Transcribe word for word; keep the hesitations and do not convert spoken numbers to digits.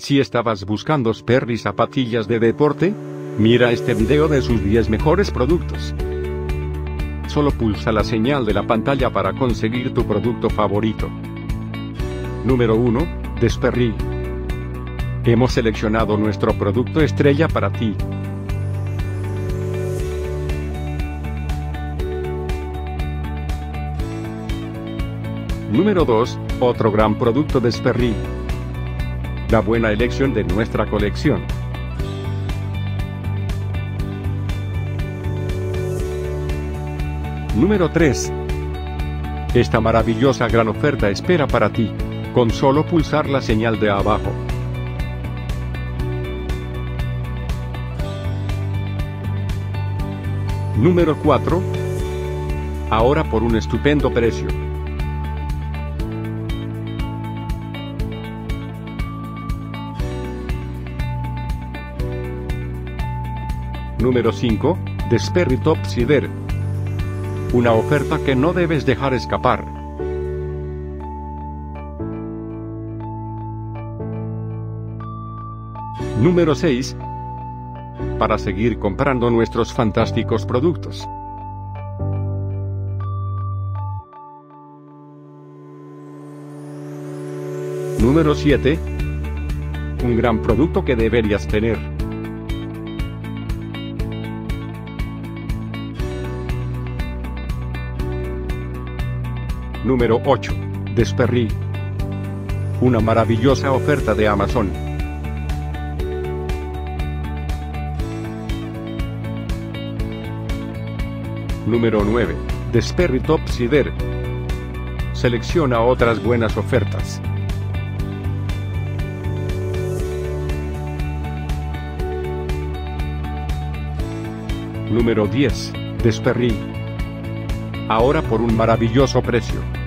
Si estabas buscando Sperry zapatillas de deporte, mira este video de sus diez mejores productos. Solo pulsa la señal de la pantalla para conseguir tu producto favorito. Número uno, de Sperry. Hemos seleccionado nuestro producto estrella para ti. Número dos, otro gran producto de Sperry. La buena elección de nuestra colección. Número tres. Esta maravillosa gran oferta espera para ti, con solo pulsar la señal de abajo. Número cuatro. Ahora por un estupendo precio. Número cinco, de Sperry Top-Sider. Una oferta que no debes dejar escapar. Número seis. Para seguir comprando nuestros fantásticos productos. Número siete. Un gran producto que deberías tener. Número ocho. De Sperry. Una maravillosa oferta de Amazon. Número nueve. De Sperry Top-Sider. Selecciona otras buenas ofertas. Número diez. De Sperry. Ahora por un maravilloso precio.